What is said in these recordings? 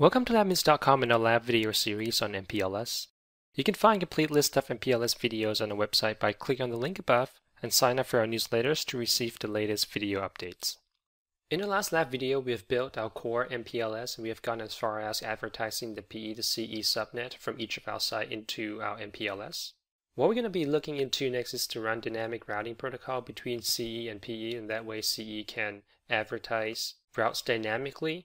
Welcome to LabMinutes.com and our lab video series on MPLS. You can find a complete list of MPLS videos on the website by clicking on the link above and sign up for our newsletters to receive the latest video updates. In the last lab video, we have built our core MPLS and we have gone as far as advertising the PE to CE subnet from each of our site into our MPLS. What we're going to be looking into next is to run dynamic routing protocol between CE and PE, and that way CE can advertise routes dynamically.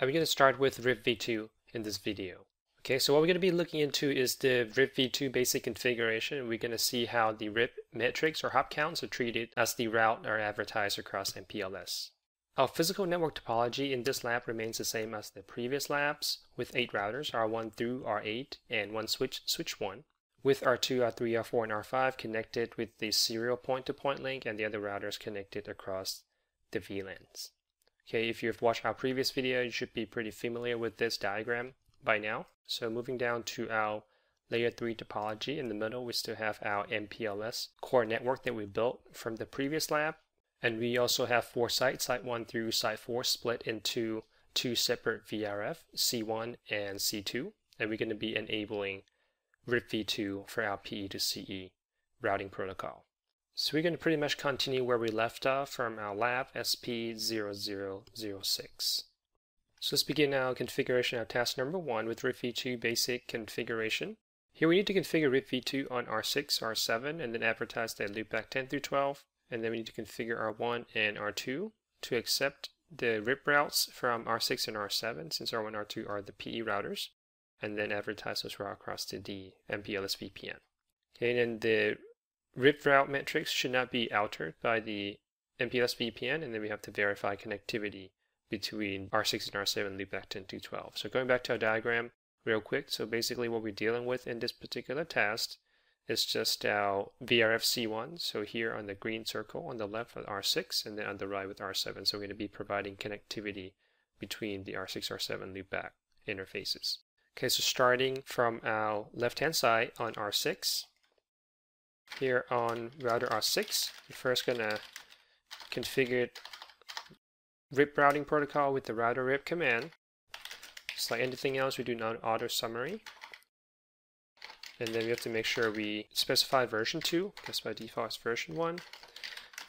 I'm going to start with RIPv2 in this video. Okay, so what we're going to be looking into is the RIPv2 basic configuration. We're going to see how the RIP metrics or hop counts are treated as the route are advertised across MPLS. Our physical network topology in this lab remains the same as the previous labs, with 8 routers, R1 through R8, and 1 switch, switch 1, with R2, R3, R4, and R5 connected with the serial point-to-point link and the other routers connected across the VLANs. Okay, if you've watched our previous video, you should be pretty familiar with this diagram by now. So moving down to our layer 3 topology, in the middle we still have our MPLS core network that we built from the previous lab. And we also have 4 sites, site 1 through site 4, split into 2 separate VRF, C1 and C2. And we're going to be enabling RIPv2 for our PE to CE routing protocol. So we're going to pretty much continue where we left off from our lab SP0006. So let's begin our configuration of task number 1 with RIPv2 basic configuration. Here we need to configure RIPv2 on R6, R7, and then advertise that loopback 10 through 12. And then we need to configure R1 and R2 to accept the RIP routes from R6 and R7, since R1 and R2 are the PE routers, and then advertise those routes across to the MPLS VPN. Okay, and then the RIP route metrics should not be altered by the MPLS VPN, and then we have to verify connectivity between R6 and R7 loopback 10 to 12. So going back to our diagram real quick, so basically what we're dealing with in this particular task is just our VRF C1, so here on the green circle on the left with R6 and then on the right with R7, so we're going to be providing connectivity between the R6, R7 loopback interfaces. Okay, so starting from our left-hand side on R6, here on router R6, we're first going to configure RIP routing protocol with the router RIP command. Just like anything else, we do non-auto summary. And then we have to make sure we specify version 2, because by default it's version 1.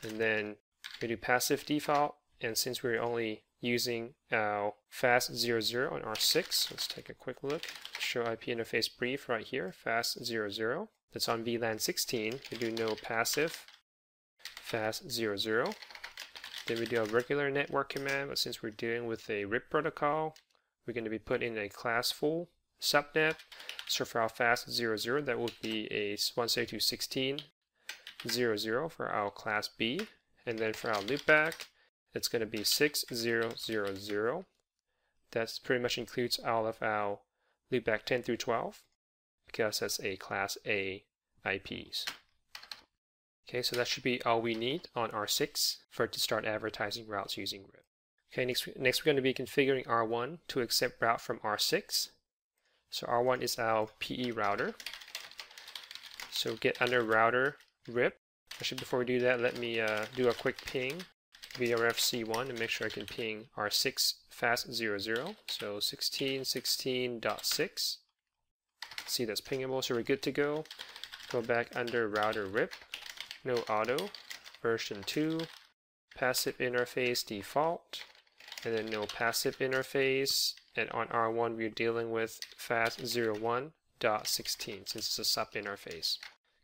And then we do passive default, and since we're only using our fast00 on R6, let's take a quick look. Show IP interface brief right here, fast00. That's on VLAN 16, we do no passive, fast00. Then we do a regular network command, but since we're dealing with a RIP protocol, we're going to be put in a class full subnet. So for our fast00, that will be a 172.16.0.0 for our class B. And then for our loopback, it's going to be 6000. That pretty much includes all of our loopback 10 through 12. Because that's a class A IPs. Okay, so that should be all we need on R6 for it to start advertising routes using RIP. Okay, next we're going to be configuring R1 to accept route from R6. So R1 is our PE router. So get under router RIP. Actually, before we do that, let me do a quick ping VRF C1 and make sure I can ping R6 fast00. So 16.16.6. See, that's pingable, so we're good to go. Go back under router RIP, no auto, version 2, passive interface default, and then no passive interface. And on R1, we're dealing with fast01.16 since it's a sub interface.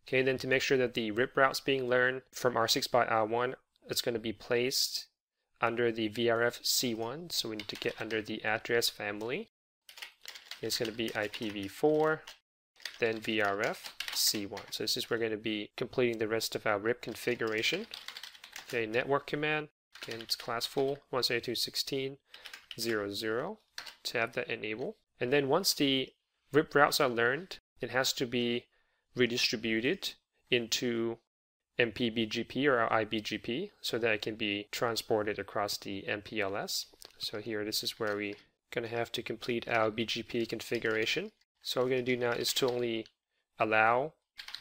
Okay, then to make sure that the RIP route's being learned from R6 by R1, it's going to be placed under the VRF C1, so we need to get under the address family. It's going to be IPv4, then VRF C1. So this is where we're going to be completing the rest of our RIP configuration. Okay, network command, again it's class full 172.16.0.0 to have that enable. And then once the RIP routes are learned, it has to be redistributed into MPBGP or our IBGP so that it can be transported across the MPLS. So here this is where we going to have to complete our BGP configuration. So what we're going to do now is to only allow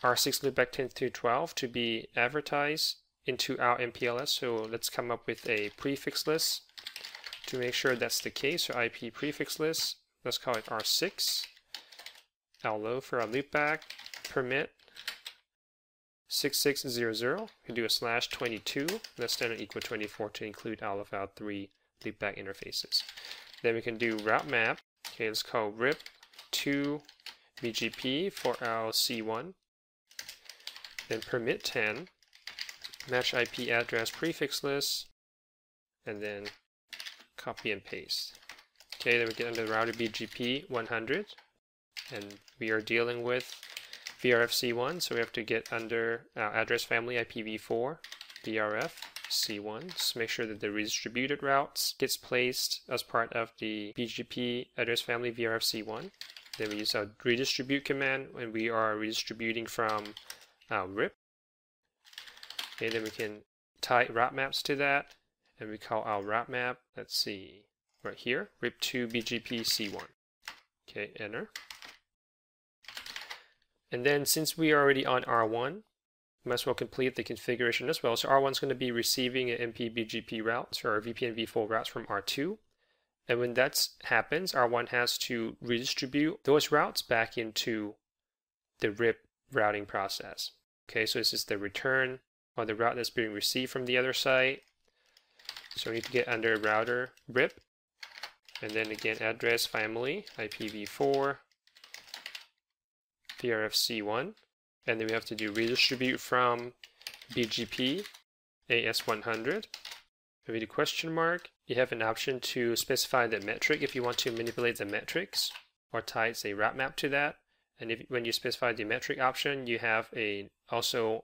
R6 loopback 10 through 12 to be advertised into our MPLS. So let's come up with a prefix list to make sure that's the case, so IP prefix list, let's call it R6, LO for our loopback, permit 6600, we can do a slash 22, less than or equal 24 to include all of our 3 loopback interfaces. Then we can do route map, okay, let's call RIP2BGP for our C1, then permit 10, match IP address prefix list, and then copy and paste. Okay, then we get under the router BGP 100, and we are dealing with VRF C1, so we have to get under our address family IPv4, VRF C1, so make sure that the redistributed routes gets placed as part of the BGP address family VRF C1. Then we use our redistribute command when we are redistributing from our RIP. Okay, then we can tie route maps to that, and we call our route map, let's see, right here, RIP2 BGP C1. Okay, enter. And then since we are already on R1, we might as well complete the configuration as well. So R1 is going to be receiving an MPBGP route, so our VPNv4 routes from R2. And when that happens, R1 has to redistribute those routes back into the RIP routing process. Okay, so this is the return or the route that's being received from the other site. So we need to get under router RIP, and then again address family IPv4 VRF C1, and then we have to do redistribute from BGP AS100. If we do question mark, you have an option to specify the metric if you want to manipulate the metrics or tie say route map to that. And if when you specify the metric option, you have also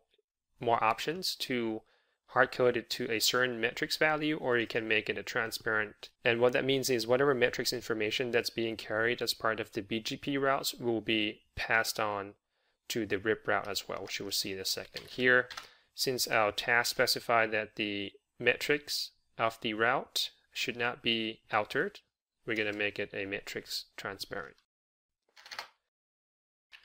more options to hard-code it to a certain metrics value, or you can make it a transparent. And what that means is whatever metrics information that's being carried as part of the BGP routes will be passed on to the RIP route as well, which you will see in a second. Here, since our task specified that the metrics of the route should not be altered, we're going to make it a metrics transparent.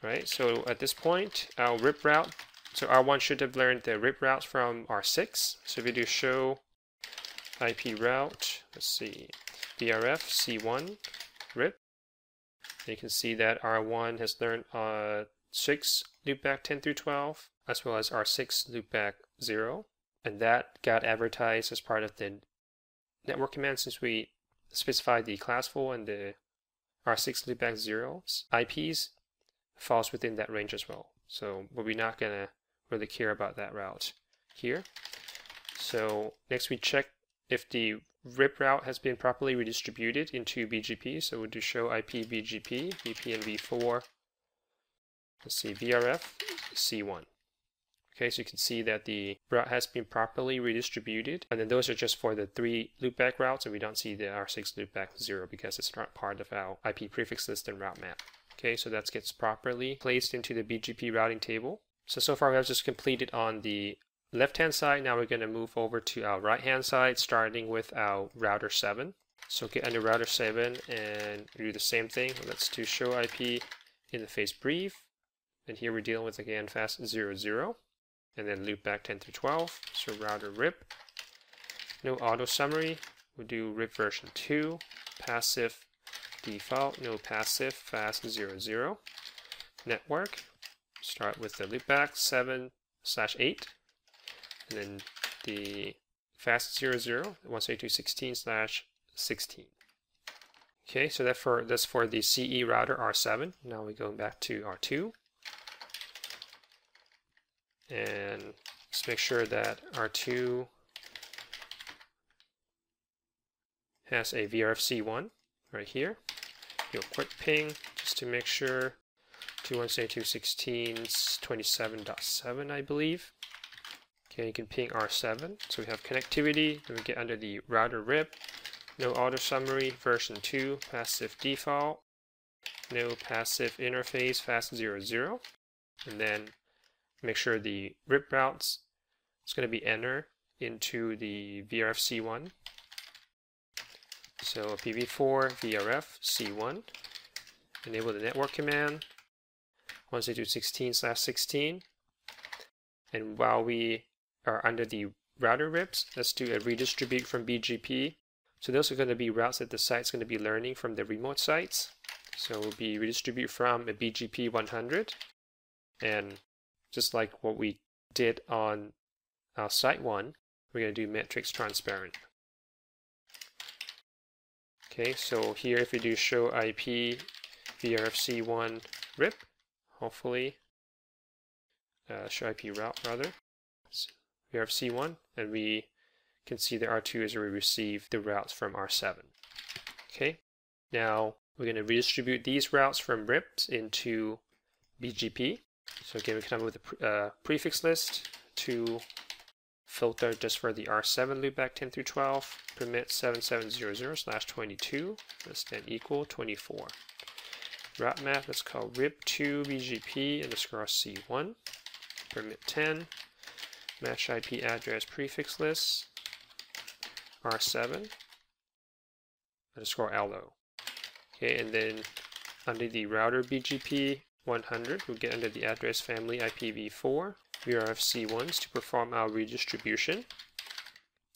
Right, so at this point, our RIP route, so R1 should have learned the RIP routes from R6. So if we do show IP route, let's see, VRF C1 RIP, you can see that R1 has learned 6 loopback 10 through 12, as well as R6 loopback 0. And that got advertised as part of the network command since we specified the classful and the R6 loopback 0 IPs falls within that range as well. So we're not going to really care about that route here. So next we check if the RIP route has been properly redistributed into BGP. So we'll do show IP BGP, VPNv4, let's see, VRF C1. Okay, so you can see that the route has been properly redistributed. And then those are just for the 3 loopback routes, and we don't see the R6 loopback 0 because it's not part of our IP prefix list and route map. Okay, so that gets properly placed into the BGP routing table. So far we have just completed on the left-hand side. Now we're going to move over to our right-hand side, starting with our router 7. So get under router 7 and do the same thing. Let's do show IP interface brief. And here we're dealing with, again, fast 00. And then loop back 10 through 12. So router RIP. No auto summary. We'll do RIP version 2. Passive default, no passive, fast 00. Network, start with the loopback 7/8, and then the fast 00, 172.16/16. Okay, so that's for the CE router R7. Now we go back to R2. And let's make sure that R2 has a VRF C1 right here. Do a quick ping just to make sure. 2172.16.27.7, I believe. Okay, you can ping R7. So we have connectivity. Then we get under the router RIP. No auto summary, version 2, passive default. No passive interface, fast 00. And then make sure the RIP routes is going to be enter into the VRF C1. So IPv4 VRF C1, enable the network command, 172.16/16. And while we are under the router RIPs, let's do a redistribute from BGP So those are going to be routes that the site's going to be learning from the remote sites. So it will be redistribute from a BGP 100. And just like what we did on our site 1, we're going to do matrix transparent. Okay, so here if we do show IP VRFC1 RIP, hopefully, show IP route rather, VRFC1, and we can see that R2 is already received the routes from R7. Okay, now we're going to redistribute these routes from RIPs into BGP. So again, we can come up with a prefix list to filter just for the R7 loopback 10 through 12, permit 7700/22, let's then equal 24. Route map, let's call RIP2BGP_C1, permit 10, match IP address prefix list, R7_LO. Okay, and then under the router BGP 100, we'll get under the address family IPv4, VRFC1s to perform our redistribution.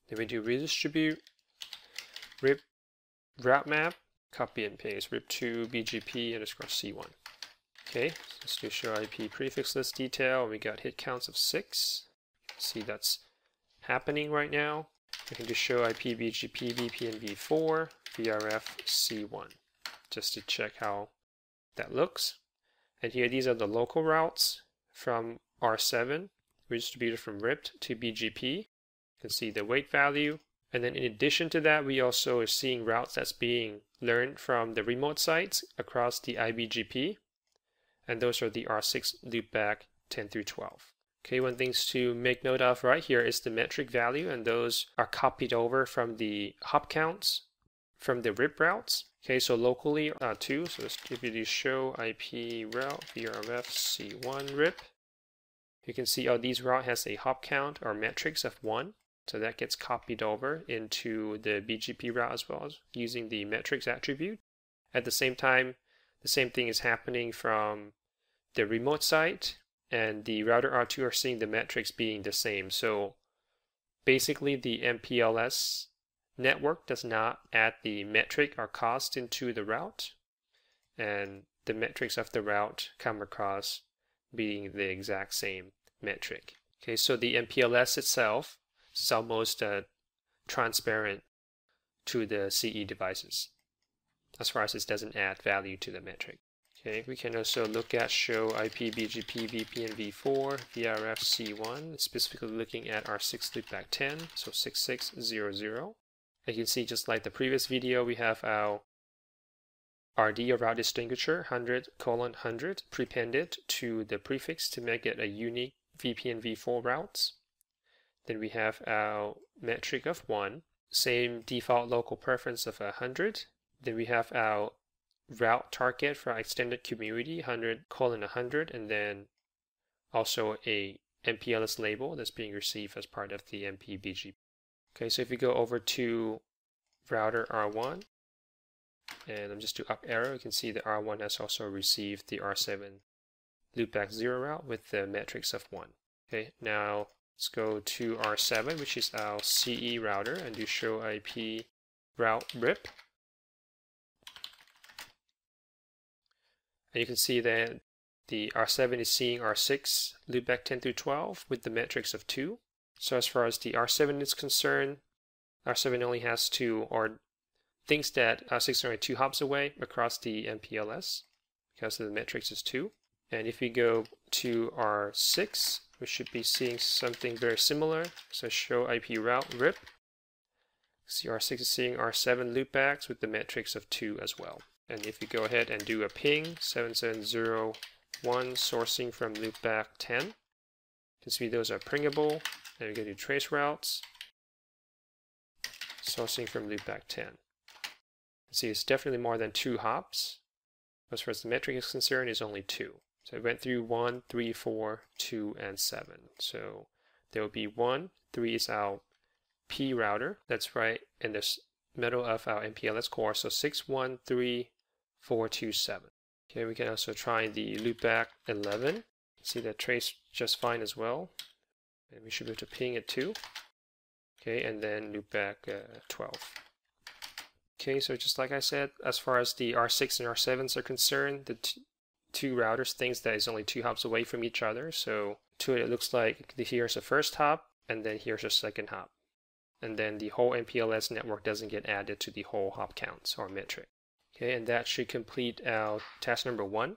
Then we do redistribute, RIP route map, copy and paste, RIP2BGP_C1. Okay, so let's do show IP prefix list detail, and we got hit counts of 6. See that's happening right now. We can just show IP BGP VPNV4 VRFC1 just to check how that looks. And here these are the local routes from R7 redistributed from RIP to BGP. You can see the weight value. And then in addition to that, we also are seeing routes that's being learned from the remote sites across the IBGP. And those are the R6 loopback 10 through 12. Okay, one thing to make note of right here is the metric value, and those are copied over from the hop counts from the RIP routes. Okay, so locally R2, so let's give you the show IP route VRF C1 RIP. You can see these route has a hop count or matrix of 1, so that gets copied over into the BGP route as well as using the matrix attribute. At the same time, the same thing is happening from the remote site, and the router R2 are seeing the metrics being the same. So basically the MPLS network does not add the metric or cost into the route, and the metrics of the route come across being the exact same metric. Okay, so the MPLS itself is almost transparent to the CE devices as far as it doesn't add value to the metric. Okay, we can also look at show IP BGP VPNv4 VRFC1, specifically looking at our 6 loopback 10, so 6600. You can see just like the previous video, we have our RD or route distinguisher 100:100 prepended to the prefix to make it a unique VPNv4 route. Then we have our metric of 1, same default local preference of 100. Then we have our route target for our extended community 100:100, and then also a MPLS label that's being received as part of the MPBGP. Okay, so if we go over to router R1 and I'm just do up arrow, you can see that R1 has also received the R7 loopback 0 route with the matrix of 1. Okay, now let's go to R7, which is our CE router, and do show IP route RIP. And you can see that the R7 is seeing R6 loopback 10 through 12 with the matrix of 2. So as far as the R7 is concerned, R7 only has 2, or thinks that R6 are only 2 hops away across the MPLS because the matrix is 2. And if we go to R6, we should be seeing something very similar. So show IP route RIP. See R6 is seeing R7 loopbacks with the matrix of 2 as well. And if we go ahead and do a ping 7701 sourcing from loopback 10, you can see those are pingable. And we're going to do trace routes sourcing from loopback 10. See, it's definitely more than 2 hops. As far as the metric is concerned, it's only 2. So it went through 1, 3, 4, 2, and 7. So there will be 1, 3 is our P router. That's right in this middle of our MPLS core, so 6, 1, 3, 4, 2, 7. Okay, we can also try the loopback 11. See that trace just fine as well, and we should be able to ping it too. Okay, and then loopback 12. Okay, so just like I said, as far as the R6 and R7s are concerned, the two routers thinks that is only two hops away from each other. So to it, it looks like here's the first hop, and then here's the second hop. And then the whole MPLS network doesn't get added to the whole hop counts or metric. Okay, and that should complete our task number 1.